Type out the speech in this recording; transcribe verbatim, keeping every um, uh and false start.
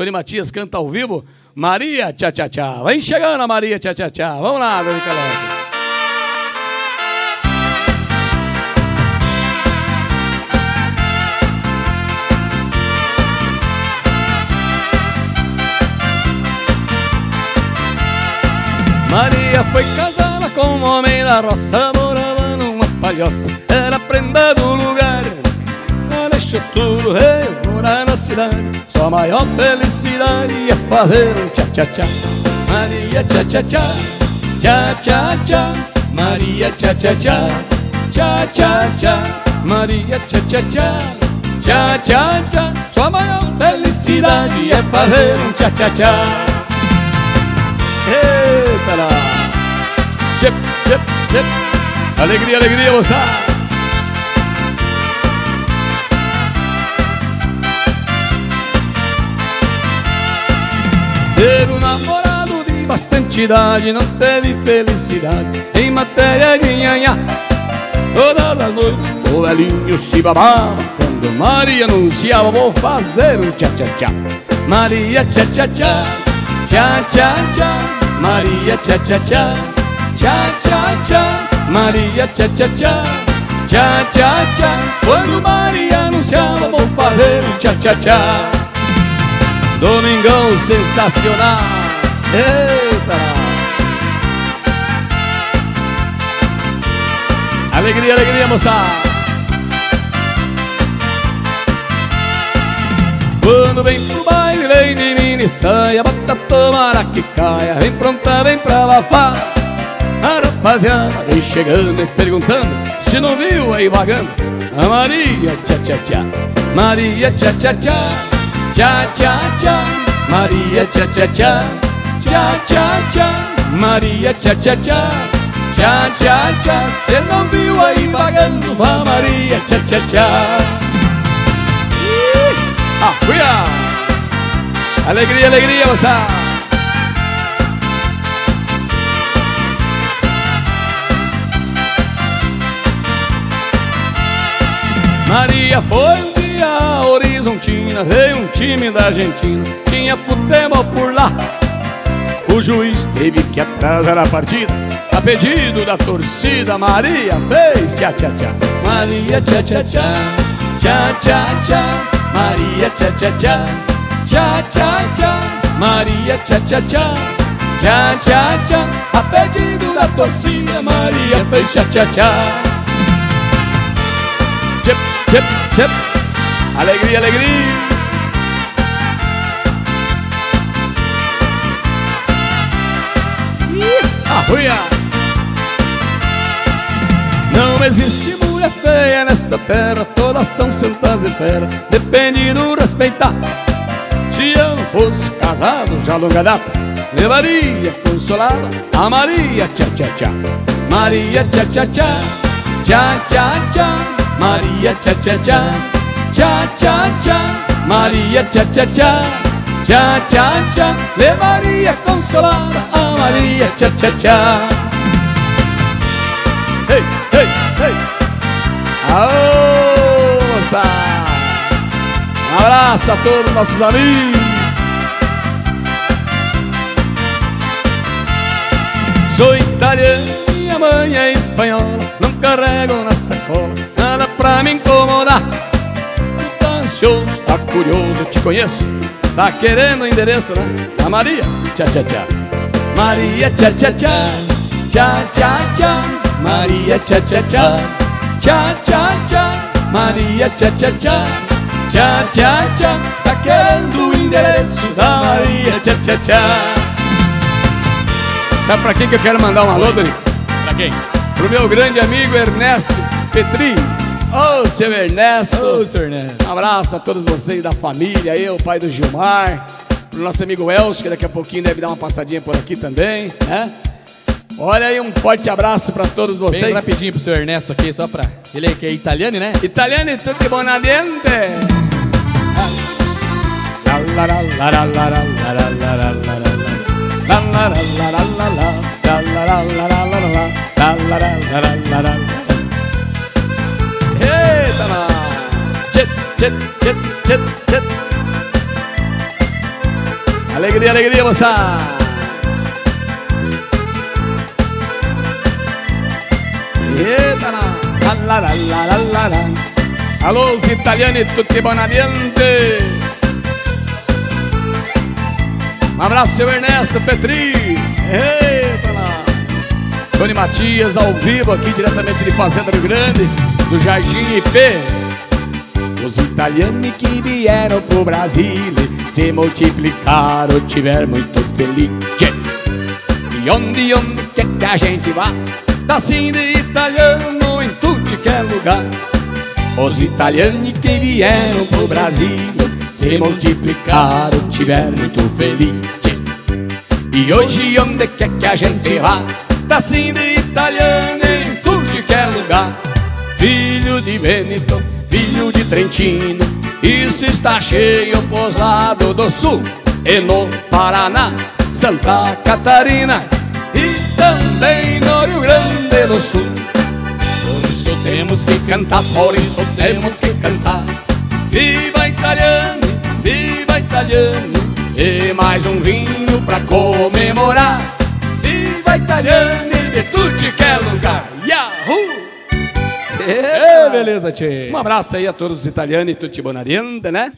Tony Mathias canta ao vivo. Maria Tchá Tchá Tchá. Vem chegando a Maria Tchá Tchá Tchá. Vamos lá, Dona Caleb. Maria foi casada com um homem da roça, morava numa palhoça, era prenda do lugar. Ela deixou tudo, veio morar na cidade, sua maior felicidade ia fazer um tchá-tchá-tchá. Maria tchá-tchá-tchá, tchá-tchá-tchá. Maria tchá-tchá-tchá, tchá-tchá-tchá. Maria tchá-tchá-tchá, tchá-tchá-tchá. Sua maior felicidade ia fazer um tchá-tchá-tchá. Eita lá! Chip, chip, chip. Alegria, alegria, moçada! Ter um namorado de bastante idade não teve felicidade em matéria de nhanhá. Todas as noites o velhinho se babava quando Maria anunciava: vou fazer um tchá-tchá-tchá. Maria tchá-tchá-tchá, tchá-tchá-tchá. Maria tchá-tchá-tchá, tchá-tchá-tchá. Maria tchá-tchá-tchá, tchá-tchá-tchá. Quando Maria anunciava: vou fazer um tchá-tchá-tchá. Domingão sensacional. Eita! Alegria, alegria, moçada! Quando vem pro baile, vem de mini saia, bota tomara que caia, vem pronta, vem pra abafar. A rapaziada vem chegando e perguntando, se não viu aí vagando a Maria tchá-tchá-tchá. Maria tchá-tchá-tchá, tchá-tchá-tchá. Maria tchá-tchá-tchá, tchá-tchá-tchá. Maria tchá-tchá-tchá, tchá-tchá-tchá. Se não viu aí vagando a Maria tchá-tchá-tchá. Ah, cuia! Alegria, alegria, moçada! Maria foi um dia a Horizontina, veio um time da Argentina, tinha futebol por lá. O juiz teve que atrasar a partida, a pedido da torcida, Maria fez tchá-tchá-tchá. Maria tchá-tchá-tchá, tchá-tchá-tchá. Maria tchá-tchá-tchá, tchá-tchá-tchá. Maria tchá-tchá-tchá, tchá-tchá-tchá. A pedido da torcida, Maria fez tchá-tchá-tchá. Tchip, tchip, tchip. Alegria, alegria. Arruia. Não existe mulher feia nessa terra, todas são santas e fera, depende do respeitar. Se eu não fosse casado já longa data, levaria consolada a Maria tchá-tchá-tchá. Maria tchá-tchá-tchá, tchá-tchá-tchá. Maria tchá-tchá-tchá, tchá-tchá-tchá. Maria tchá-tchá-tchá, tchá-tchá-tchá. Levaria consolada a Maria tchá-tchá-tchá. Ei, ei, ei. Aô, moça! Um abraço a todos os nossos amigos. Sou italiano, minha mãe é espanhola, não carrego na sacola nada pra me incomodar. Tá ansioso, tá curioso, te conheço, tá querendo o endereço, né? A Maria tchá-tchá-tchá. Maria tchá-tchá-tchá, tchá-tchá-tchá. Maria tchá-tchá-tchá, tchá-tchá-tchá. Maria tchá-tchá-tchá, tchá-tchá-tchá. Tá querendo o endereço da Maria tchá-tchá-tchá. Sabe pra quem que eu quero mandar um alô, Doni? Pra quem? Pro meu grande amigo Ernesto Petri. Ô, oh, seu Ernesto. Ô, oh, seu Ernesto. Um abraço a todos vocês da família, eu, o pai do Gilmar. Pro nosso amigo Elcio, que daqui a pouquinho deve dar uma passadinha por aqui também, né? Olha aí, um forte abraço pra todos vocês. Bem rapidinho pro seu Ernesto aqui, só pra... Ele é que é italiano, né? Italiano, tudo que bom na dente. Eita, lá! Tchit, tchit, tchit, tchit, tchit. Alegria, alegria, moçada. Eita, lá, lá, lá, lá, lá, lá. Alô, os italiani, tutti bonamente. Um abraço, seu Ernesto Petri. Eita, lá. Tony Mathias, ao vivo aqui, diretamente de Fazenda Rio Grande, do Jardim Ipê. Os italianos que vieram pro Brasil se multiplicaram, tiveram muito feliz. E onde, onde quer que a gente vá, tá assim de italiano em tudo que é lugar. Os italianos que vieram pro Brasil se multiplicaram, tiveram muito feliz. E hoje onde quer que a gente vá, tá assim de italiano em tudo que é lugar. Filho de Benito, filho de Trentino, isso está cheio pros lados do sul e no Paraná, Santa Catarina e também no Rio Grande do Sul. Por isso temos que cantar, por isso temos que cantar. Viva italiano, viva italiano, e mais um vinho pra comemorar. Viva italiano de tudo que é lugar. Yahoo! É, beleza, tchê. Um abraço aí a todos os italianos e tutti bonariende, né?